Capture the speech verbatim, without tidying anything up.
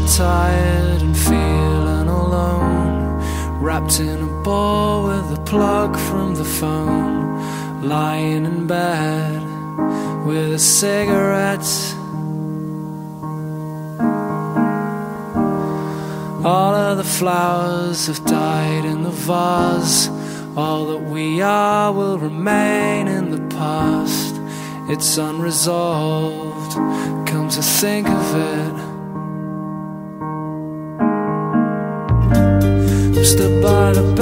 you're tired and feeling alone, wrapped in a ball with a plug from the phone, lying in bed with a cigarette. All of the flowers have died in the vase, all that we are will remain in the past. It's unresolved, come to think of it. Stood by the